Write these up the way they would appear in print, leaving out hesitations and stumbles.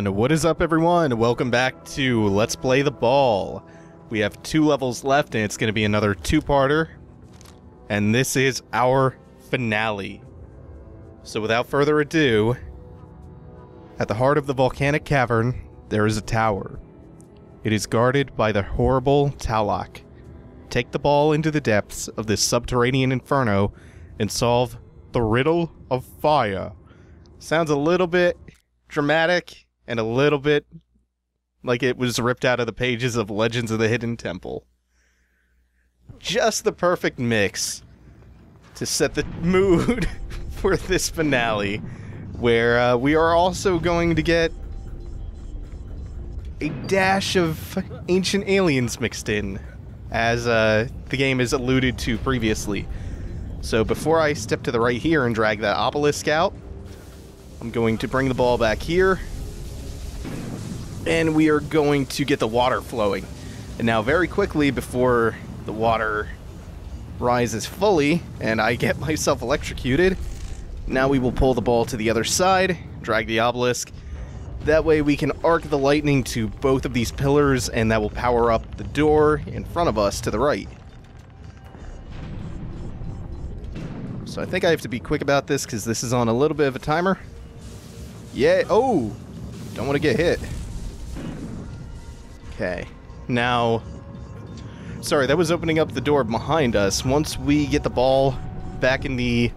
And what is up, everyone? Welcome back to Let's Play the Ball. We have 2 levels left, and it's going to be another 2-parter. And this is our finale. So without further ado, at the heart of the volcanic cavern, there is a tower. It is guarded by the horrible Taloc. Take the ball into the depths of this subterranean inferno and solve the riddle of fire. Sounds a little bit dramatic. And a little bit like it was ripped out of the pages of Legends of the Hidden Temple. Just the perfect mix to set the mood for this finale, where we are also going to get a dash of Ancient Aliens mixed in, as the game is alluded to previously. So before I step to the right here and drag that obelisk out, I'm going to bring the ball back here. And we are going to get the water flowing. And now very quickly, before the water rises fully and I get myself electrocuted, now we will pull the ball to the other side, drag the obelisk. That way we can arc the lightning to both of these pillars, and that will power up the door in front of us to the right. So I think I have to be quick about this because this is on a little bit of a timer. Yeah, oh, don't want to get hit. Okay, now, sorry, that was opening up the door behind us. Once we get the ball back in the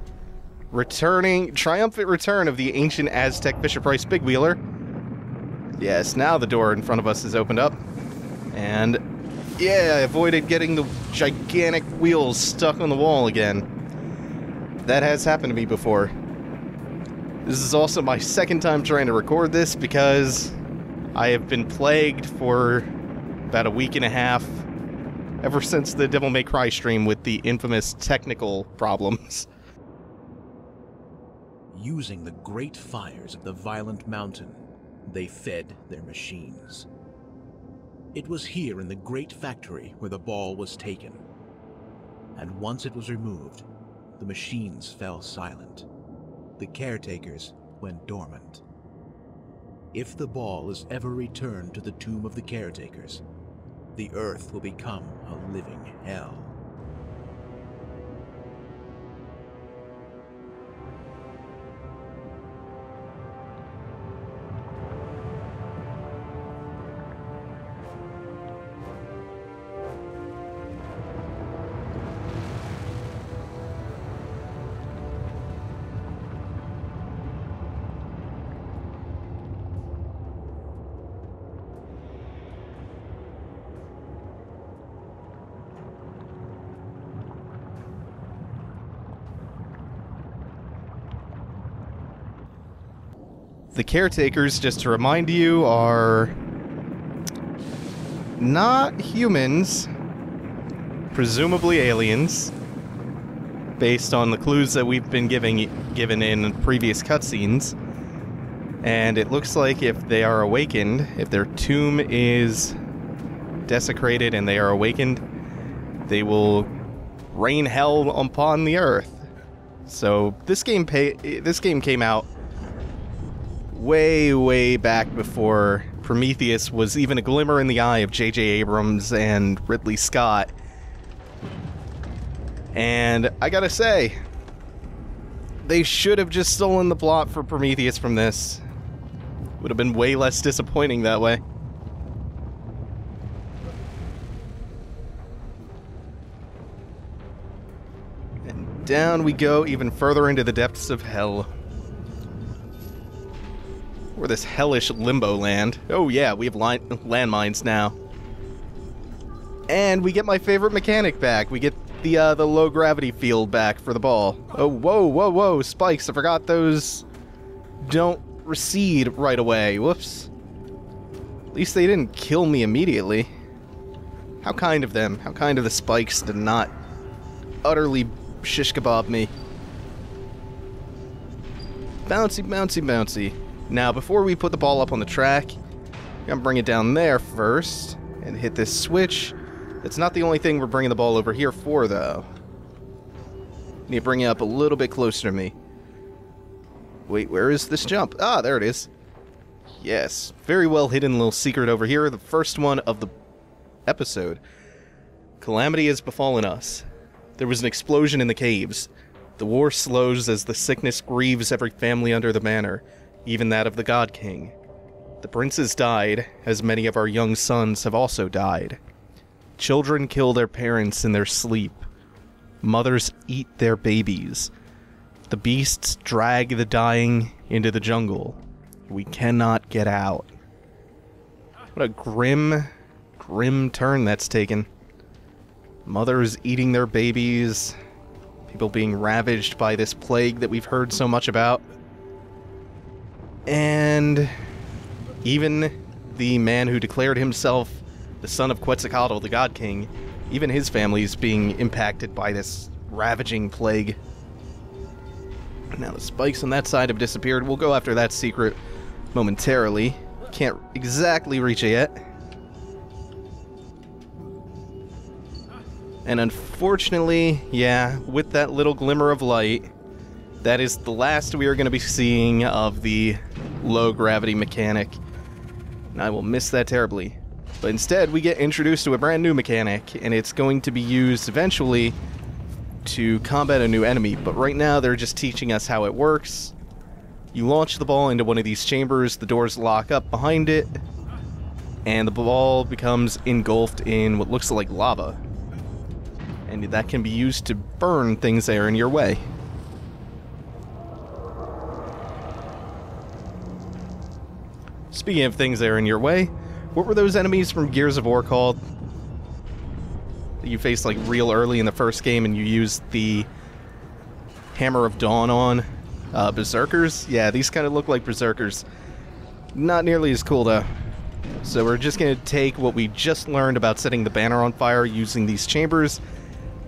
triumphant return of the ancient Aztec Fisher Price Big Wheeler. Yes, now the door in front of us is opened up. And, yeah, I avoided getting the gigantic wheels stuck on the wall again. That has happened to me before. This is also my second time trying to record this because I have been plagued for about a week and a half ever since the Devil May Cry stream with the infamous technical problems. Using the great fires of the violent mountain, they fed their machines. It was here in the great factory where the ball was taken. And once it was removed, the machines fell silent. The caretakers went dormant. If the ball is ever returned to the tomb of the caretakers, the earth will become a living hell. The caretakers, just to remind you, are not humans, presumably aliens, based on the clues that we've been given in previous cutscenes. And it looks like if they are awakened, if their tomb is desecrated and they are awakened, they will rain hell upon the earth. So this game came out way back before Prometheus was even a glimmer in the eye of J.J. Abrams and Ridley Scott. And I gotta say, they should have just stolen the plot for Prometheus from this. Would have been way less disappointing that way. And down we go even further into the depths of hell. Or this hellish limbo land. Oh yeah, we have landmines now. And we get my favorite mechanic back. We get the low gravity field back for the ball. Oh, whoa, spikes. I forgot those don't recede right away. Whoops. At least they didn't kill me immediately. How kind of them. How kind of the spikes to not utterly shish kebab me. Bouncy. Now, before we put the ball up on the track, I'm going to bring it down there first and hit this switch. That's not the only thing we're bringing the ball over here for, though. Need to bring it up a little bit closer to me. Wait, where is this jump? Ah, there it is. Yes, very well hidden little secret over here. The first one of the episode. Calamity has befallen us. There was an explosion in the caves. The war slows as the sickness grieves every family under the manor, even that of the God King. The princes died, as many of our young sons have also died. Children kill their parents in their sleep. Mothers eat their babies. The beasts drag the dying into the jungle. We cannot get out. What a grim, grim turn that's taken. Mothers eating their babies. People being ravaged by this plague that we've heard so much about. And even the man who declared himself the son of Quetzalcoatl, the God King, even his family is being impacted by this ravaging plague. Now the spikes on that side have disappeared. We'll go after that secret momentarily. Can't exactly reach it yet. And unfortunately, yeah, with that little glimmer of light, that is the last we are going to be seeing of the low gravity mechanic. And I will miss that terribly. But instead, we get introduced to a brand new mechanic, and it's going to be used eventually to combat a new enemy. But right now, they're just teaching us how it works. You launch the ball into one of these chambers, the doors lock up behind it, and the ball becomes engulfed in what looks like lava. And that can be used to burn things that are in your way. Speaking of things that are in your way, what were those enemies from Gears of War called? That you faced like real early in the first game and you used the Hammer of Dawn on? Berserkers? Yeah, these kind of look like Berserkers. Not nearly as cool though. So we're just going to take what we just learned about setting the banner on fire using these chambers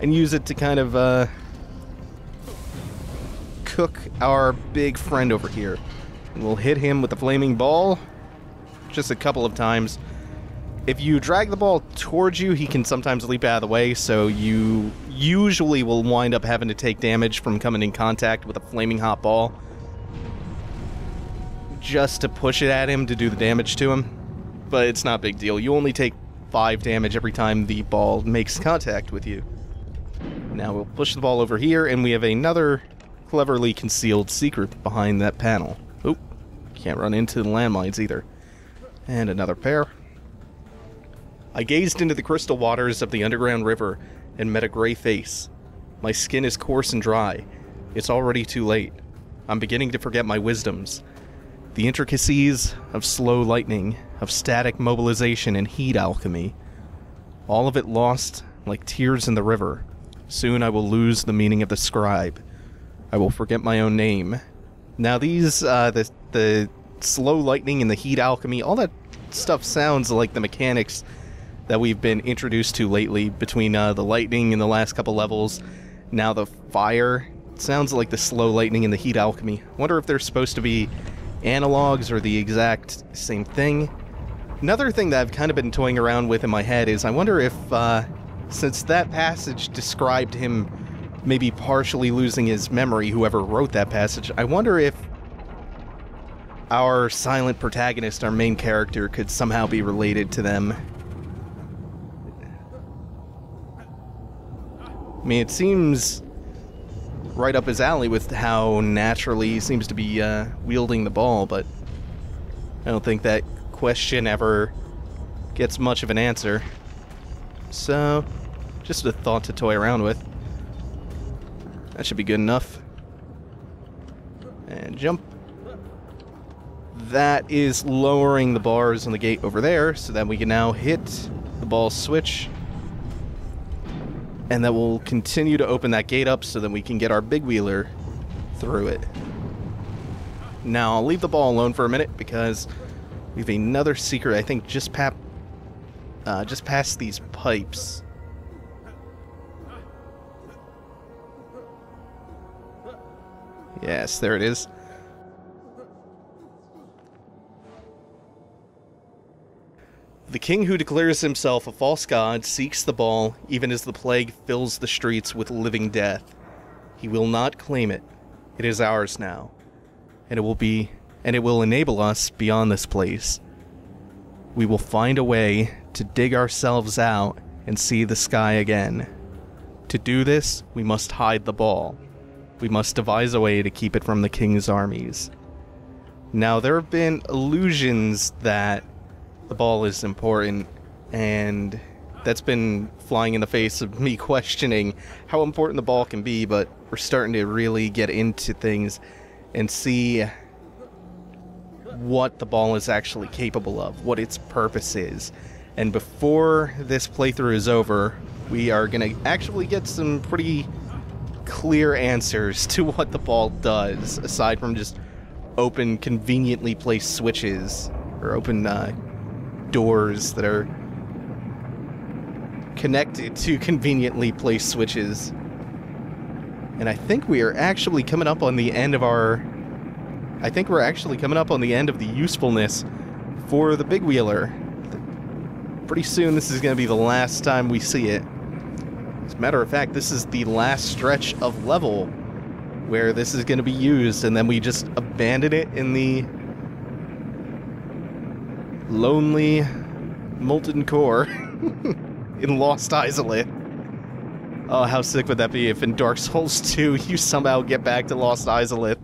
and use it to kind of cook our big friend over here. And we'll hit him with the flaming ball. Just a couple of times. If you drag the ball towards you, he can sometimes leap out of the way, so you usually will wind up having to take damage from coming in contact with a flaming hot ball just to push it at him to do the damage to him. But it's not a big deal. You only take 5 damage every time the ball makes contact with you. Now we'll push the ball over here, and we have another cleverly concealed secret behind that panel. Oop, can't run into the landmines either. And another pair. I gazed into the crystal waters of the underground river and met a gray face. My skin is coarse and dry. It's already too late. I'm beginning to forget my wisdoms. The intricacies of slow lightning, of static mobilization and heat alchemy. All of it lost like tears in the river. Soon I will lose the meaning of the scribe. I will forget my own name. Now these, the slow lightning and the heat alchemy, all that stuff sounds like the mechanics that we've been introduced to lately between the lightning in the last couple levels. Now the fire, it sounds like the slow lightning and the heat alchemy. I wonder if they're supposed to be analogs or the exact same thing. Another thing that I've kind of been toying around with in my head is I wonder if, since that passage described him maybe partially losing his memory, whoever wrote that passage, I wonder if our silent protagonist, our main character, could somehow be related to them. I mean, it seems right up his alley with how naturally he seems to be wielding the ball, but I don't think that question ever gets much of an answer. So, just a thought to toy around with. That should be good enough. And jump. That is lowering the bars on the gate over there, so that we can now hit the ball switch. And that will continue to open that gate up so that we can get our big wheeler through it. Now, I'll leave the ball alone for a minute because we have another secret, I think, just past these pipes. Yes, there it is. The king who declares himself a false god seeks the ball, even as the plague fills the streets with living death. He will not claim it. It is ours now, and it will be and it will enable us beyond this place. We will find a way to dig ourselves out and see the sky again. To do this, we must hide the ball. We must devise a way to keep it from the king's armies. Now, there have been allusions that the ball is important, and that's been flying in the face of me questioning how important the ball can be, but we're starting to really get into things and see what the ball is actually capable of, what its purpose is. And before this playthrough is over, we are going to actually get some pretty clear answers to what the ball does, aside from just open conveniently placed switches or open doors that are connected to conveniently placed switches. And I think we are actually coming up on the end of our... I think we're actually coming up on the end of the usefulness for the Big Wheeler. Pretty soon this is going to be the last time we see it. As a matter of fact, this is the last stretch of level where this is going to be used, and then we just abandon it in the lonely molten core in Lost Izalith. Oh, how sick would that be if in Dark Souls 2 you somehow get back to Lost Izalith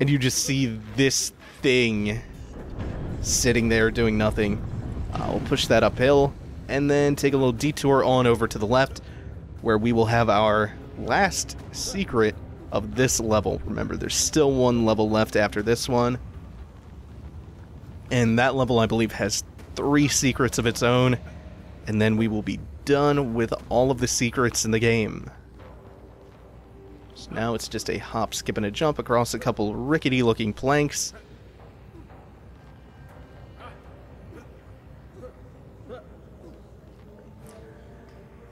and you just see this thing sitting there doing nothing. We'll push that uphill and then take a little detour on over to the left where we will have our last secret of this level. Remember, there's still one level left after this one. And that level, I believe, has 3 secrets of its own. And then we will be done with all of the secrets in the game. So now it's just a hop, skip, and a jump across a couple rickety-looking planks.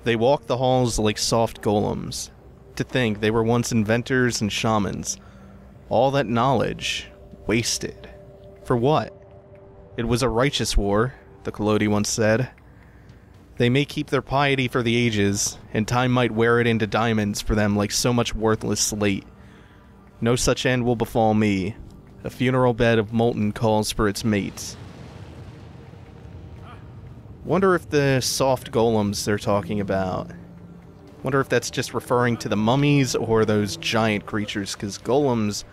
They walk the halls like soft golems. To think they were once inventors and shamans. All that knowledge wasted. For what? It was a righteous war, the Collodi once said. They may keep their piety for the ages, and time might wear it into diamonds for them like so much worthless slate. No such end will befall me. A funeral bed of molten calls for its mates. Wonder if the soft golems they're talking about... Wonder if that's just referring to the mummies or those giant creatures, because golems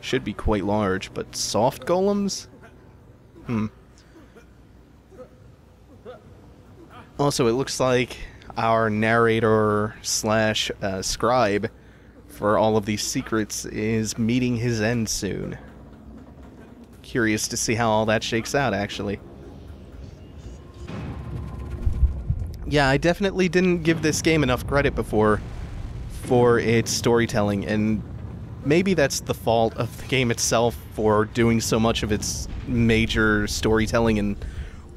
should be quite large, but soft golems? Also, it looks like our narrator slash scribe for all of these secrets is meeting his end soon. Curious to see how all that shakes out, actually. Yeah, I definitely didn't give this game enough credit before for its storytelling, and maybe that's the fault of the game itself for doing so much of its major storytelling and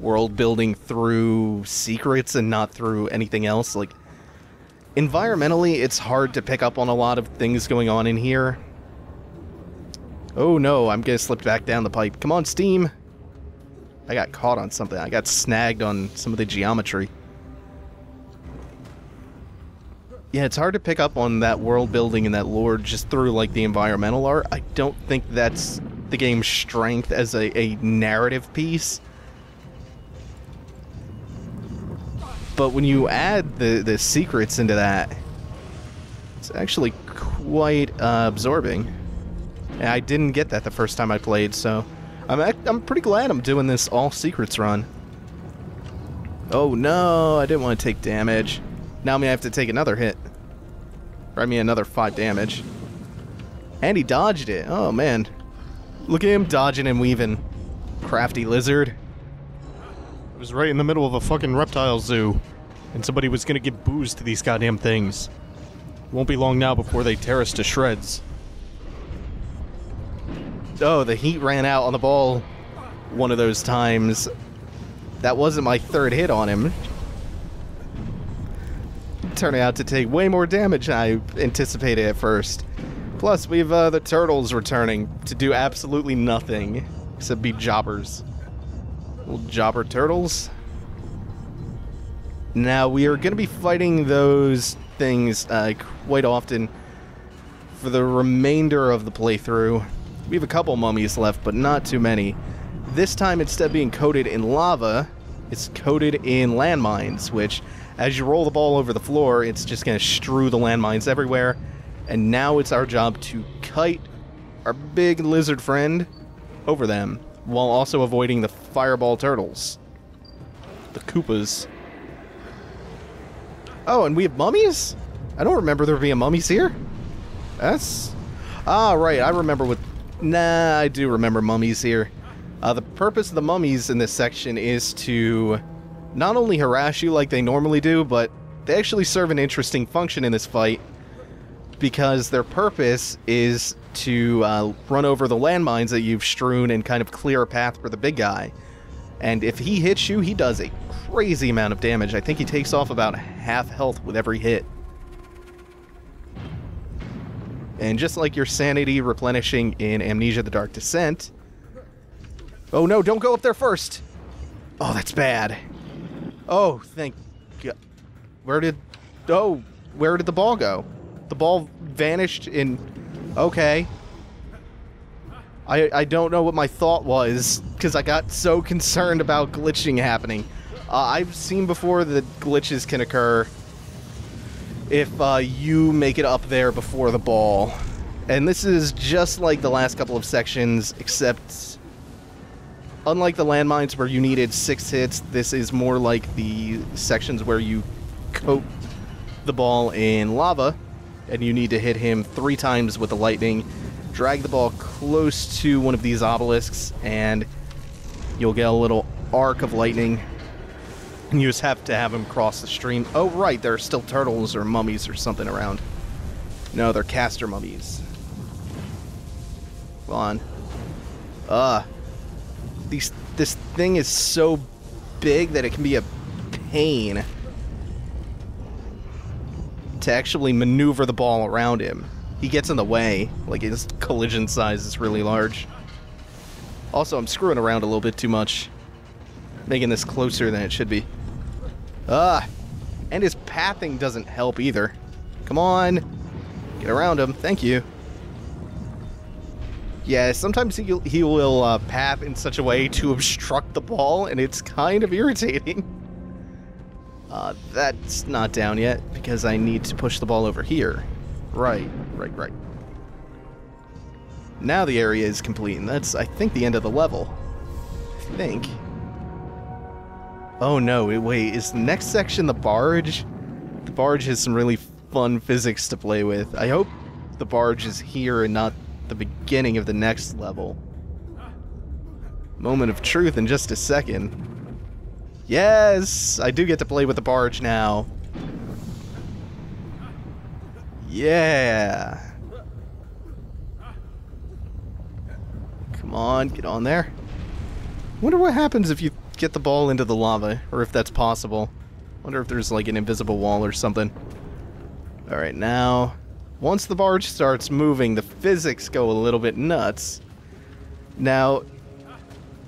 world building through secrets and not through anything else. Like, environmentally, it's hard to pick up on a lot of things going on in here. Oh no, I'm gonna slip back down the pipe. Come on, Steam! I got caught on something. I got snagged on some of the geometry. Yeah, it's hard to pick up on that world building and that lore just through, like, the environmental art. I don't think that's the game's strength as a narrative piece. But when you add the secrets into that, it's actually quite absorbing. And I didn't get that the first time I played, so I'm pretty glad I'm doing this all secrets run. Oh no, I didn't want to take damage. Now I'm gonna have to take another hit. Or I mean another 5 damage. And he dodged it. Oh man. Look at him dodging and weaving. Crafty lizard. It was right in the middle of a fucking reptile zoo, and somebody was gonna give booze to these goddamn things. Won't be long now before they tear us to shreds. Oh, the heat ran out on the ball one of those times. That wasn't my 3rd hit on him. Turned out to take way more damage than I anticipated at first. Plus, we've the turtles returning to do absolutely nothing except be jobbers. Little jobber turtles. Now, we are going to be fighting those things quite often for the remainder of the playthrough. We have a couple mummies left, but not too many. This time, instead of being coated in lava, it's coated in landmines, which, as you roll the ball over the floor, it's just going to strew the landmines everywhere. And now it's our job to kite our big lizard friend over them, while also avoiding the fireball turtles. The Koopas. Oh, and we have mummies? I don't remember there being mummies here. That's... Ah, right, I remember what... Nah, I do remember mummies here. The purpose of the mummies in this section is to not only harass you like they normally do, but they actually serve an interesting function in this fight, because their purpose is to run over the landmines that you've strewn and kind of clear a path for the big guy. And if he hits you, he does a crazy amount of damage. I think he takes off about half health with every hit. And just like your sanity replenishing in Amnesia: The Dark Descent... Oh no, don't go up there first! Oh, that's bad. Oh, thank God. Where did the ball go? The ball vanished in... Okay. I don't know what my thought was, because I got so concerned about glitching happening. I've seen before that glitches can occur if you make it up there before the ball. And this is just like the last couple of sections, except unlike the landmines where you needed 6 hits, this is more like the sections where you coat the ball in lava, and you need to hit him 3 times with the lightning, drag the ball close to one of these obelisks, and you'll get a little arc of lightning, and you just have to have him cross the stream. Oh, right, there are still turtles or mummies or something around. No, they're caster mummies. Come on. This thing is so big that it can be a pain to actually maneuver the ball around him. He gets in the way. Like, his collision size is really large. Also, I'm screwing around a little bit too much, making this closer than it should be. And his pathing doesn't help either. Come on! Get around him. Thank you. Yeah, sometimes he will path in such a way to obstruct the ball, and it's kind of irritating. That's not down yet, because I need to push the ball over here. Right. Now the area is complete, and that's, I think, the end of the level. I think. Oh no, wait, is the next section the barge? The barge has some really fun physics to play with. I hope the barge is here and not the beginning of the next level. Moment of truth in just a second. Yes! I do get to play with the barge now. Yeah! Come on, get on there. Wonder what happens if you get the ball into the lava, or if that's possible. Wonder if there's like an invisible wall or something. Alright, now, once the barge starts moving, the physics go a little bit nuts. Now,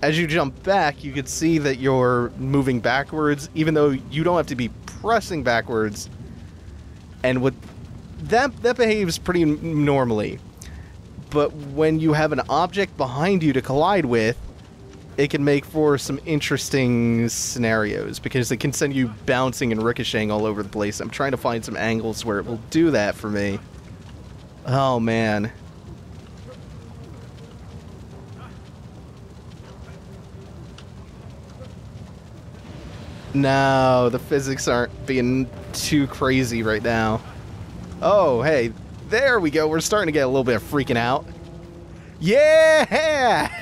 as you jump back, you can see that you're moving backwards, even though you don't have to be pressing backwards. And what that behaves pretty normally. But when you have an object behind you to collide with, it can make for some interesting scenarios, because it can send you bouncing and ricocheting all over the place. I'm trying to find some angles where it will do that for me. Oh, man. No, the physics aren't being too crazy right now. Oh, hey, there we go. We're starting to get a little bit of freaking out. Yeah!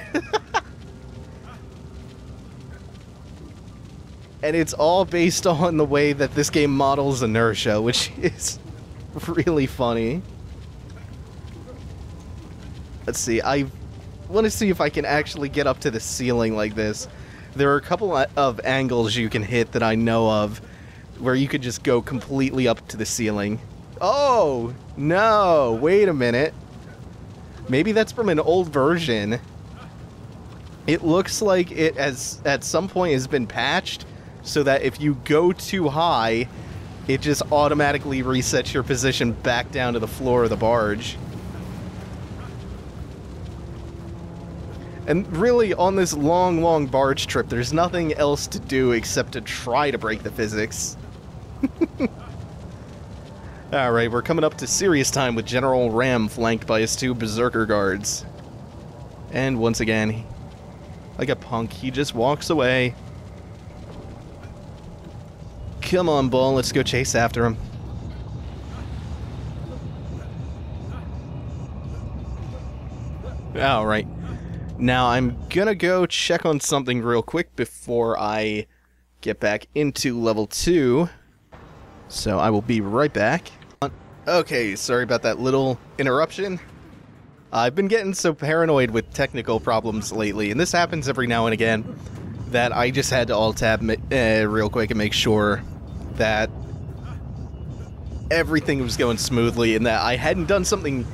And it's all based on the way that this game models inertia, which is really funny. Let's see, I want to see if I can actually get up to the ceiling like this. There are a couple of angles you can hit that I know of where you could just go completely up to the ceiling. Oh, no, wait a minute. Maybe that's from an old version. It looks like it has, at some point, has been patched, so that if you go too high, it just automatically resets your position back down to the floor of the barge. And really, on this long, long barge trip, there's nothing else to do except to try to break the physics. Alright, we're coming up to serious time with General Ram flanked by his two Berserker guards. And once again, like a punk, he just walks away. Come on, Bull, let's go chase after him. Alright. Now I'm gonna go check on something real quick before I get back into level 2. So I will be right back. Okay, sorry about that little interruption. I've been getting so paranoid with technical problems lately, and this happens every now and again, that I just had to alt-tab real quick and make sure that everything was going smoothly and that I hadn't done something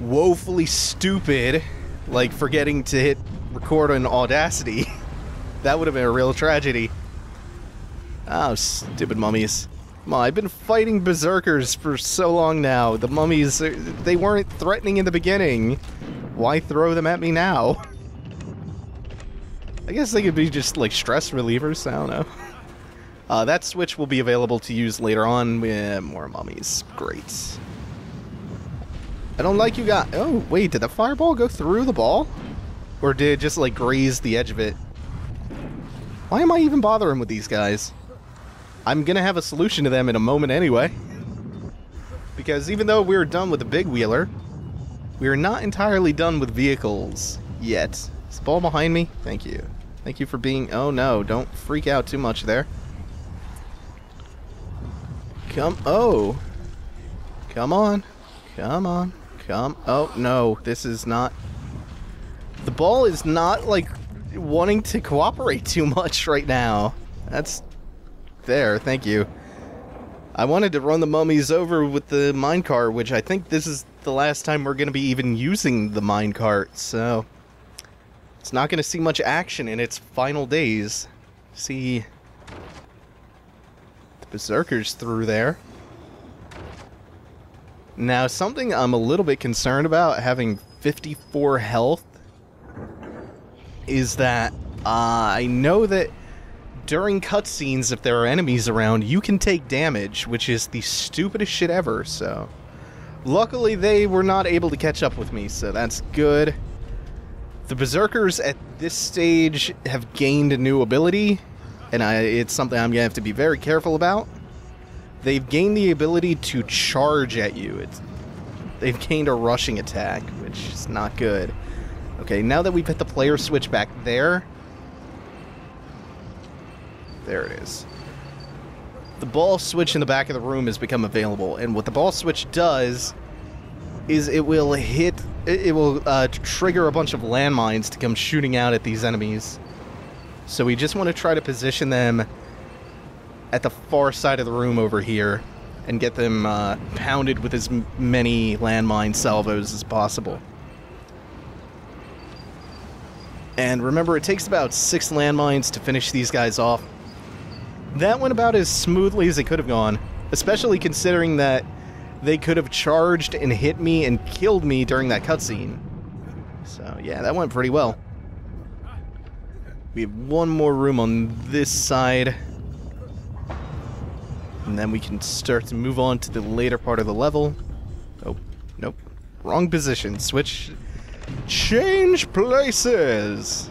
woefully stupid, like forgetting to hit record on Audacity. That would have been a real tragedy. Oh, stupid mummies. Come on, I've been fighting berserkers for so long now. The mummies, they weren't threatening in the beginning. Why throw them at me now? I guess they could be just, like, stress relievers. I don't know. That switch will be available to use later on. More mummies. Great. I don't like you guys. Oh, wait, did the fireball go through the ball? Or did it just, like, graze the edge of it? Why am I even bothering with these guys? I'm gonna have a solution to them in a moment anyway. Because even though we're done with the big wheeler, we're not entirely done with vehicles yet. Is the ball behind me? Thank you. Thank you for being... Oh no, don't freak out too much there. Come... Oh! Come on. Come on. Come... Oh no, this is not... The ball is not, like, wanting to cooperate too much right now. That's... There, thank you. I wanted to run the mummies over with the minecart, which I think this is the last time we're going to be even using the minecart, so... It's not going to see much action in its final days. See... The berserkers through there. Now, something I'm a little bit concerned about, having 54 health, is that I know that... During cutscenes, if there are enemies around, you can take damage, which is the stupidest shit ever, so... Luckily, they were not able to catch up with me, so that's good. The Berserkers at this stage have gained a new ability, and it's something I'm gonna have to be very careful about. They've gained the ability to charge at you. They've gained a rushing attack, which is not good. Okay, now that we've hit the player switch back there... There it is. The ball switch in the back of the room has become available, and what the ball switch does is it will hit... It will trigger a bunch of landmines to come shooting out at these enemies. So we just want to try to position them at the far side of the room over here and get them pounded with as many landmine salvos as possible. And remember, it takes about 6 landmines to finish these guys off. That went about as smoothly as it could have gone, especially considering that they could have charged and hit me and killed me during that cutscene. So yeah, that went pretty well. We have one more room on this side. And then we can start to move on to the later part of the level. Oh, nope. Wrong position. Switch. Change places!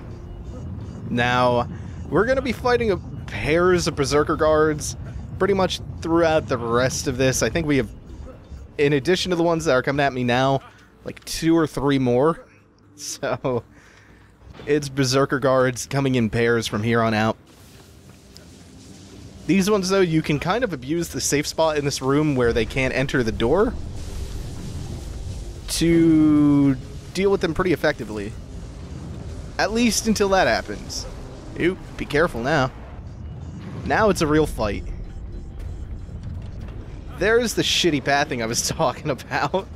Now, we're going to be fighting a pairs of berserker guards pretty much throughout the rest of this. I think we have, in addition to the ones that are coming at me now, like 2 or 3 more. So, it's berserker guards coming in pairs from here on out. These ones, though, you can kind of abuse the safe spot in this room where they can't enter the door to deal with them pretty effectively. At least until that happens. Oop, be careful now. Now it's a real fight. There's the shitty pathing I was talking about.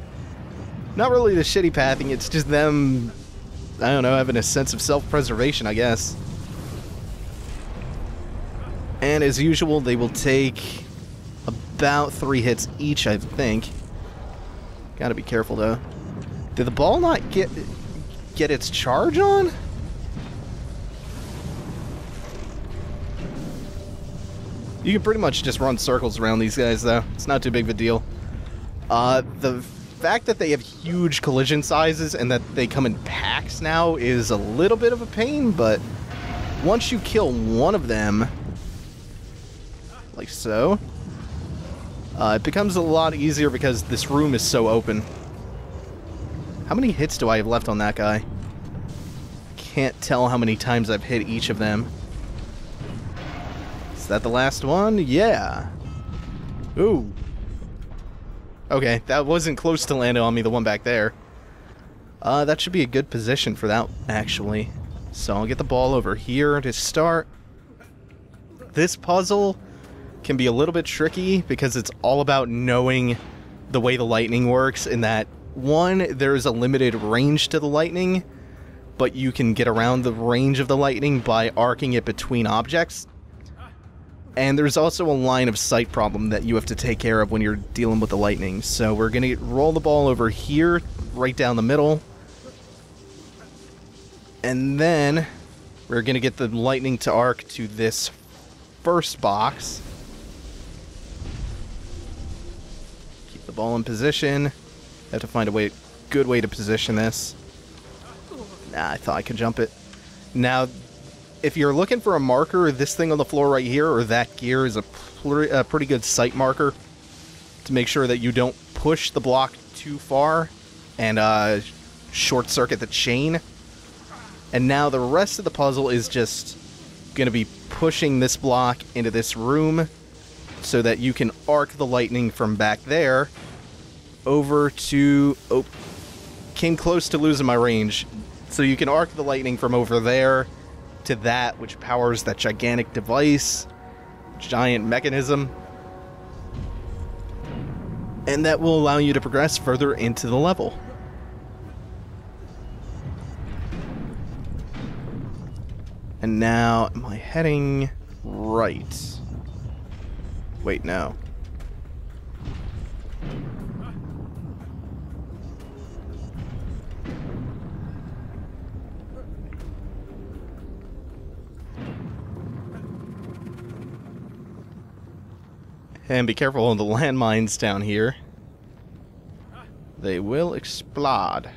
Not really the shitty pathing, it's just them, I don't know, having a sense of self-preservation, I guess. And as usual, they will take about 3 hits each, I think. Gotta be careful, though. Did the ball not get get its charge on? You can pretty much just run circles around these guys, though. It's not too big of a deal. The fact that they have huge collision sizes and that they come in packs now is a little bit of a pain, but once you kill one of them, like so, it becomes a lot easier because this room is so open. How many hits do I have left on that guy? Can't tell how many times I've hit each of them. Is that the last one? Yeah. Ooh. Okay, that wasn't close to landing on me, the one back there. That should be a good position for that, actually. So I'll get the ball over here to start. This puzzle can be a little bit tricky because it's all about knowing the way the lightning works in that, one, there's a limited range to the lightning, but you can get around the range of the lightning by arcing it between objects. And there's also a line of sight problem that you have to take care of when you're dealing with the lightning. So we're going to roll the ball over here, right down the middle. And then we're going to get the lightning to arc to this first box. Keep the ball in position. Have to find a way, good way to position this. Nah, I thought I could jump it. Now, if you're looking for a marker, this thing on the floor right here, or that gear, is a pretty good sight marker to make sure that you don't push the block too far and short-circuit the chain. And now the rest of the puzzle is just going to be pushing this block into this room so that you can arc the lightning from back there over to... Oh, came close to losing my range. So you can arc the lightning from over there to that, which powers that gigantic device, giant mechanism, and that will allow you to progress further into the level. And now, am I heading right? Wait, no. And be careful on the landmines down here. They will explode.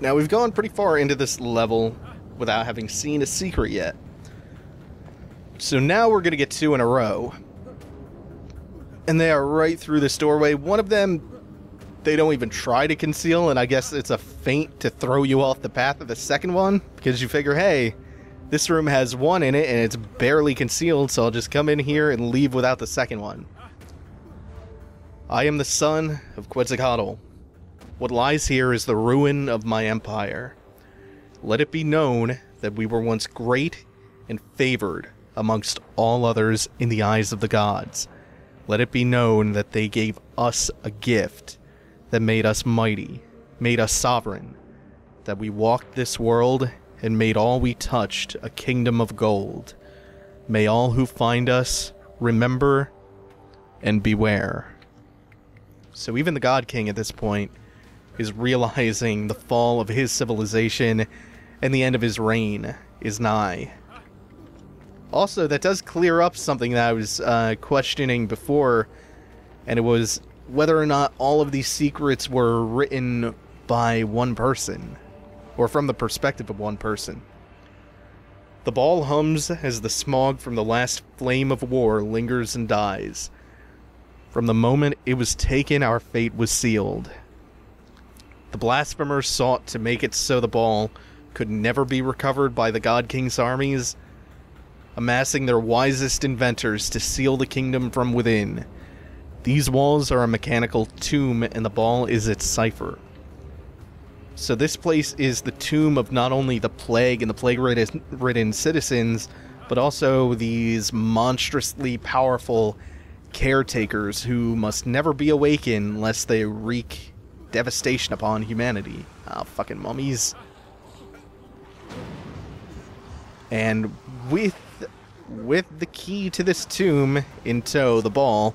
Now we've gone pretty far into this level without having seen a secret yet. So now we're going to get two in a row. And they are right through this doorway. One of them they don't even try to conceal, and I guess it's a feint to throw you off the path of the second one. Because you figure, hey, this room has one in it, and it's barely concealed, so I'll just come in here and leave without the second one. I am the son of Quetzalcoatl. What lies here is the ruin of my empire. Let it be known that we were once great and favored amongst all others in the eyes of the gods. Let it be known that they gave us a gift that made us mighty, made us sovereign, that we walked this world and made all we touched a kingdom of gold. May all who find us remember and beware. So even the God King at this point is realizing the fall of his civilization and the end of his reign is nigh. Also, that does clear up something that I was questioning before, and it was whether or not all of these secrets were written by one person, or from the perspective of one person. The ball hums as the smog from the last flame of war lingers and dies. From the moment it was taken, our fate was sealed. The blasphemers sought to make it so the ball could never be recovered by the God King's armies, amassing their wisest inventors to seal the kingdom from within. These walls are a mechanical tomb, and the ball is its cipher. So this place is the tomb of not only the plague and the plague-ridden citizens, but also these monstrously powerful caretakers who must never be awakened lest they wreak devastation upon humanity. Ah, fucking mummies. And with the key to this tomb in tow, the ball,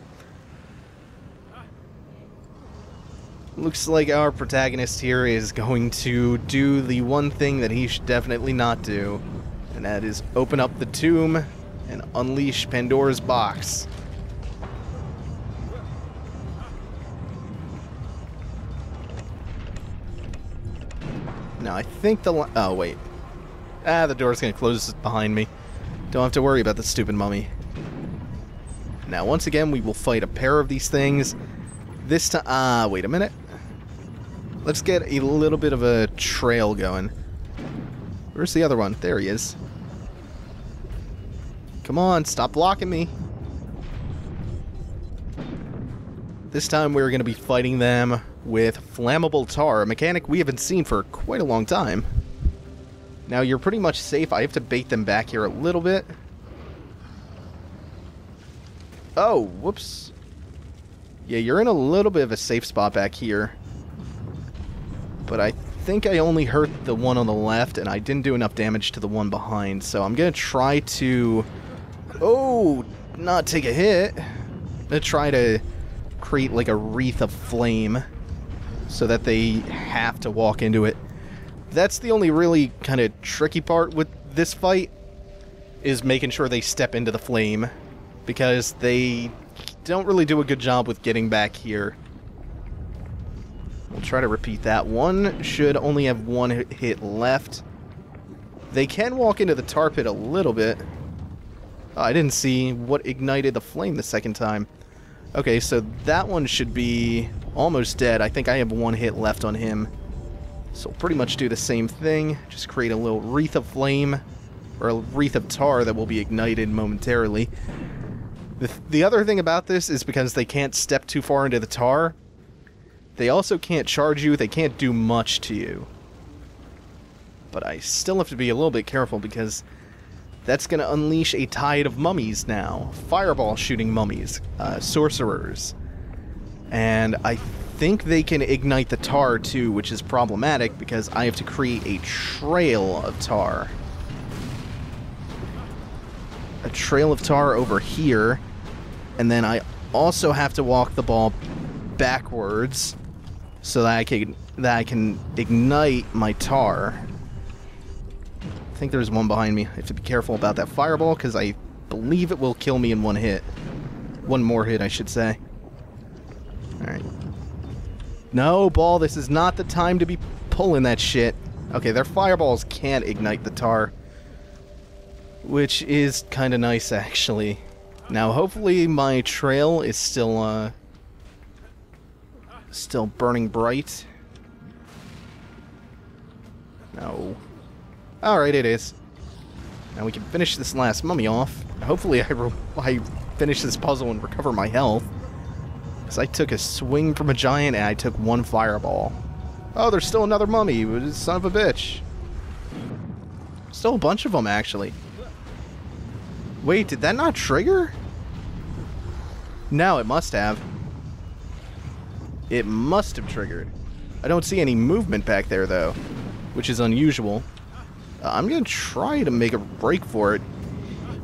Looks like our protagonist here is going to do the one thing that he should definitely not do, and that is open up the tomb and unleash Pandora's box. Now, I think the... oh, wait. Ah, the door's gonna close behind me. Don't have to worry about the stupid mummy. Now, once again, we will fight a pair of these things. This time... ah, wait a minute. Let's get a little bit of a trail going. Where's the other one? There he is. Come on, stop blocking me. This time we're going to be fighting them with flammable tar, a mechanic we haven't seen for quite a long time. Now you're pretty much safe. I have to bait them back here a little bit. Oh, whoops. Yeah, you're in a little bit of a safe spot back here. But I think I only hurt the one on the left, and I didn't do enough damage to the one behind. So I'm going to try to... oh, not take a hit. I'm going to try to create like a wreath of flame so that they have to walk into it. That's the only really kind of tricky part with this fight, is making sure they step into the flame, because they... don't really do a good job with getting back here. We'll try to repeat that. One should only have one hit left. They can walk into the tar pit a little bit. Oh, I didn't see what ignited the flame the second time. Okay, so that one should be almost dead. I think I have one hit left on him. So we'll pretty much do the same thing. Just create a little wreath of flame, or a wreath of tar that will be ignited momentarily. The other thing about this is because they can't step too far into the tar, they also can't charge you, they can't do much to you. But I still have to be a little bit careful, because that's going to unleash a tide of mummies now. Fireball shooting mummies, sorcerers. And I think they can ignite the tar too, which is problematic because I have to create a trail of tar. A trail of tar over here, and then I also have to walk the ball backwards so that I can ignite my tar. I think there's one behind me. I have to be careful about that fireball because I believe it will kill me in one hit. One more hit, I should say. Alright. No, ball, this is not the time to be pulling that shit. Okay, their fireballs can't ignite the tar, which is kind of nice, actually. Now, hopefully my trail is still, still burning bright. No. Alright, it is. Now we can finish this last mummy off. Hopefully I finish this puzzle and recover my health, because I took a swing from a giant and I took one fireball. Oh, there's still another mummy, son of a bitch. Still a bunch of them, actually. Wait, did that not trigger? No, it must have. It must have triggered. I don't see any movement back there, though, which is unusual. I'm going to try to make a break for it,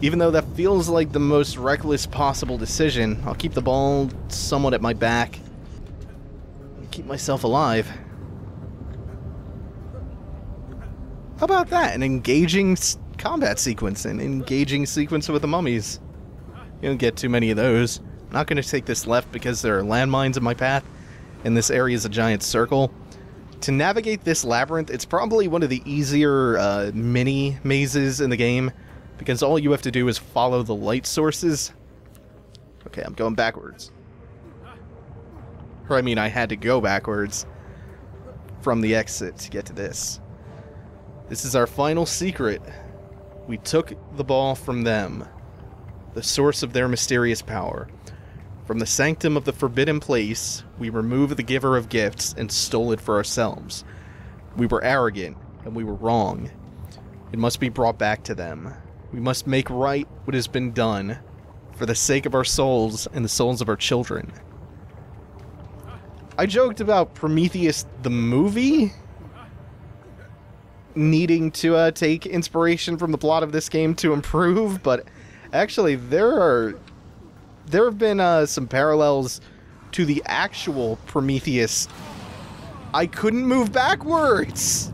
even though that feels like the most reckless possible decision. I'll keep the ball somewhat at my back and keep myself alive. How about that? An engaging combat sequence, an engaging sequence with the mummies. You don't get too many of those. I'm not going to take this left because there are landmines in my path, and this area is a giant circle. To navigate this labyrinth, it's probably one of the easier mini mazes in the game, because all you have to do is follow the light sources. Okay, I'm going backwards. Or I mean, I had to go backwards from the exit to get to this. This is our final secret. We took the ball from them, the source of their mysterious power. From the sanctum of the forbidden place, we removed the giver of gifts and stole it for ourselves. We were arrogant, and we were wrong. It must be brought back to them. We must make right what has been done, for the sake of our souls and the souls of our children. I joked about Prometheus the movie needing to take inspiration from the plot of this game to improve, but actually there have been some parallels to the actual Prometheus I couldn't move backwards.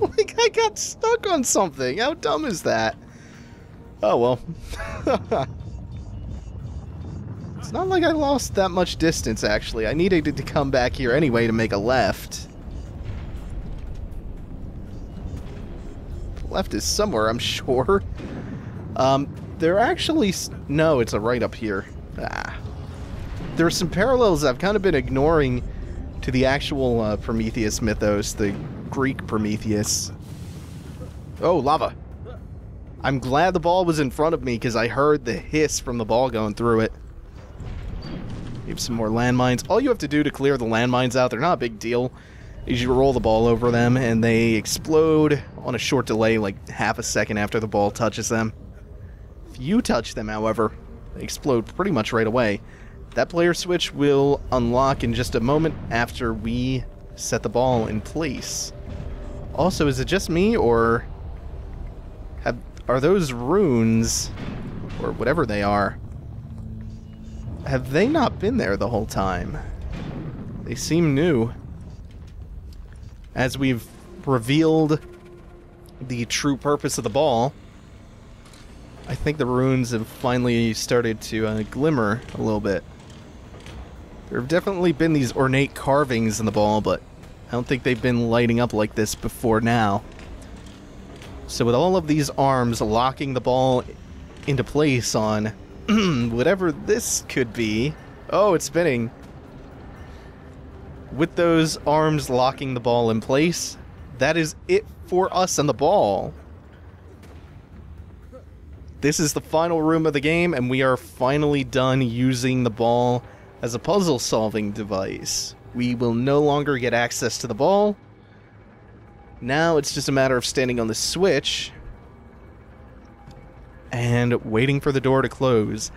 Like, I got stuck on something. How dumb is that? Oh, well. It's not like I lost that much distance, actually. I needed to come back here anyway to make a left. The left is somewhere, I'm sure. They're actually... No, it's a right up here. Ah. There are some parallels I've kind of been ignoring to the actual Prometheus mythos, the Greek Prometheus. Oh, lava. I'm glad the ball was in front of me because I heard the hiss from the ball going through it. You have some more landmines. All you have to do to clear the landmines out, they're not a big deal, is you roll the ball over them and they explode on a short delay, like half a second after the ball touches them. If you touch them, however, they explode pretty much right away. That player switch will unlock in just a moment after we set the ball in place. Also, is it just me, or are those runes, or whatever they are, have they not been there the whole time? They seem new. As we've revealed the true purpose of the ball, I think the runes have finally started to glimmer a little bit. There have definitely been these ornate carvings in the ball, but I don't think they've been lighting up like this before now. So with all of these arms locking the ball into place on whatever this could be... Oh, it's spinning. With those arms locking the ball in place, that is it for us on the ball. This is the final room of the game, and we are finally done using the ball as a puzzle-solving device. We will no longer get access to the ball. Now it's just a matter of standing on the switch and waiting for the door to close.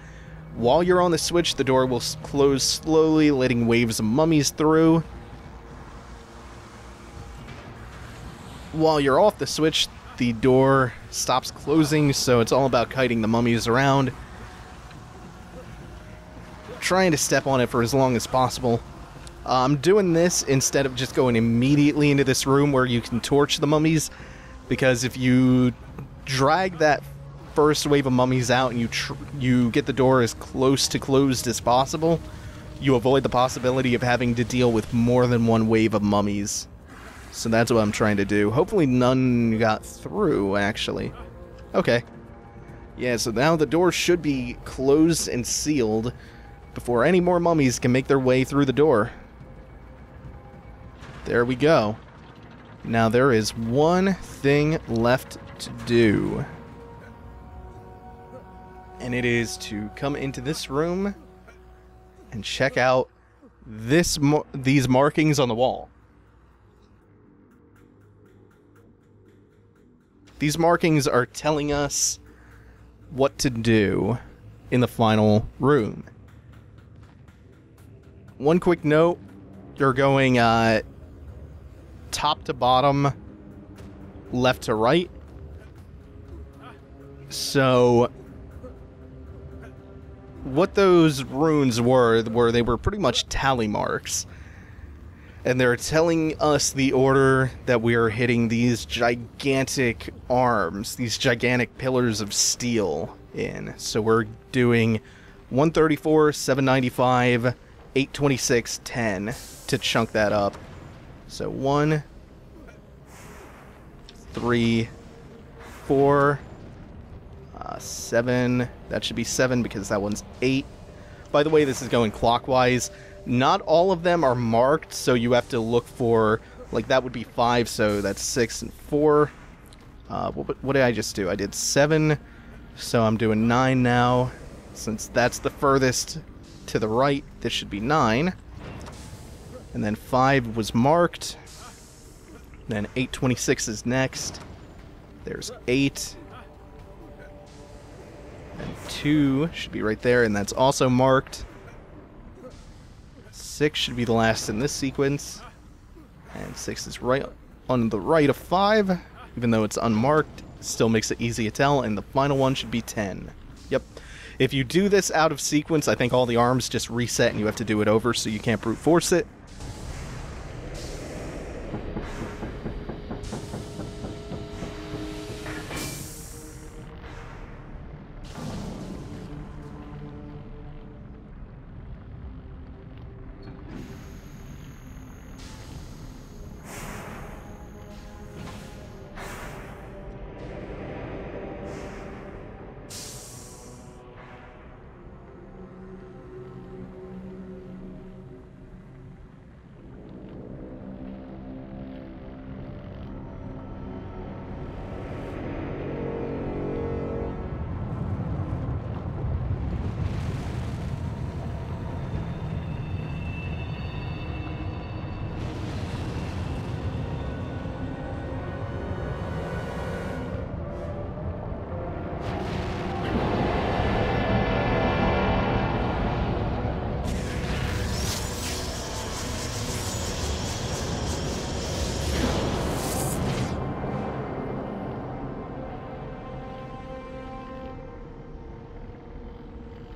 While you're on the switch, the door will close slowly, letting waves of mummies through. While you're off the switch, the door stops closing, so it's all about kiting the mummies around. Trying to step on it for as long as possible. I'm doing this instead of just going immediately into this room where you can torch the mummies, because if you drag that first wave of mummies out and you get the door as close to closed as possible, you avoid the possibility of having to deal with more than one wave of mummies. So that's what I'm trying to do. Hopefully none got through, actually. Okay. Yeah, so now the door should be closed and sealed before any more mummies can make their way through the door. There we go. Now there is one thing left to do. And it is to come into this room and check out these markings on the wall. These markings are telling us what to do in the final room. One quick note, you're going top to bottom, left to right. So what those runes were they were pretty much tally marks. And they're telling us the order that we are hitting these gigantic arms, these gigantic pillars of steel in. So we're doing 134, 795, 826, 10 to chunk that up. So 1, 3, 4, 7. That should be 7 because that one's 8. By the way, this is going clockwise. Not all of them are marked, so you have to look for, like, that would be 5, so that's 6 and 4. What did I just do? I did 7, so I'm doing 9 now. Since that's the furthest to the right, this should be 9. And then 5 was marked. Then 826 is next. There's 8. And 2 should be right there, and that's also marked. 6 should be the last in this sequence, and 6 is right on the right of 5, even though it's unmarked, it still makes it easy to tell, and the final one should be 10. Yep. If you do this out of sequence, I think all the arms just reset and you have to do it over, so you can't brute force it.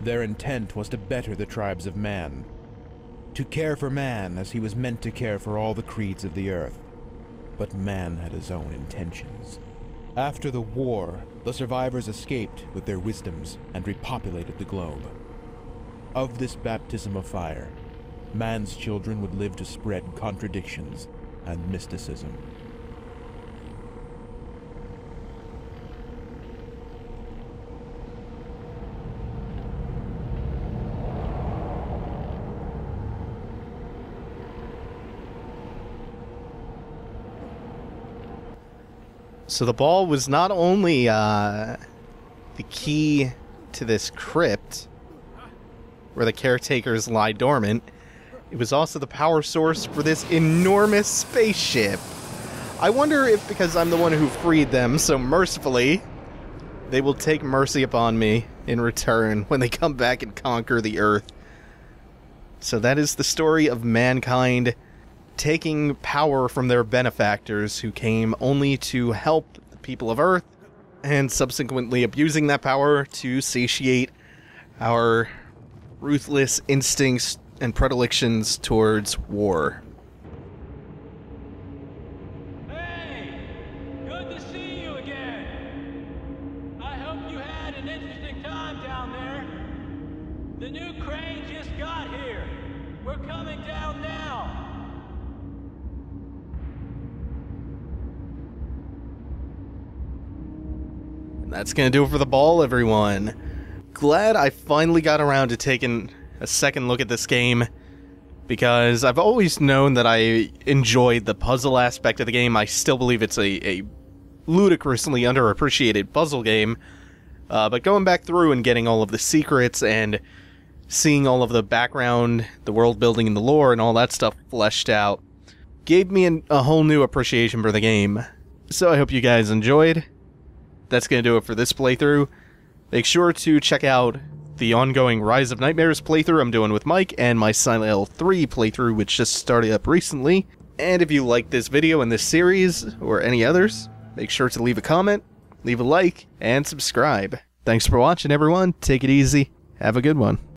Their intent was to better the tribes of man, to care for man as he was meant to care for all the creeds of the earth. But man had his own intentions. After the war, the survivors escaped with their wisdoms and repopulated the globe. Of this baptism of fire, man's children would live to spread contradictions and mysticism. So the ball was not only the key to this crypt, where the caretakers lie dormant, it was also the power source for this enormous spaceship. I wonder if, because I'm the one who freed them so mercifully, they will take mercy upon me in return when they come back and conquer the earth. So that is the story of mankind taking power from their benefactors who came only to help the people of Earth, and subsequently abusing that power to satiate our ruthless instincts and predilections towards war. Hey! Good to see you again! I hope you had an interesting time down there. The new crane just got here. We're coming down now. That's gonna do it for the ball, everyone. Glad I finally got around to taking a second look at this game, because I've always known that I enjoyed the puzzle aspect of the game. I still believe it's a ludicrously underappreciated puzzle game, but going back through and getting all of the secrets and seeing all of the background, the world building and the lore and all that stuff fleshed out, gave me a whole new appreciation for the game. So I hope you guys enjoyed. That's going to do it for this playthrough. Make sure to check out the ongoing Rise of Nightmares playthrough I'm doing with Mike, and my Silent Hill 3 playthrough, which just started up recently. And if you like this video and this series, or any others, make sure to leave a comment, leave a like, and subscribe. Thanks for watching, everyone. Take it easy. Have a good one.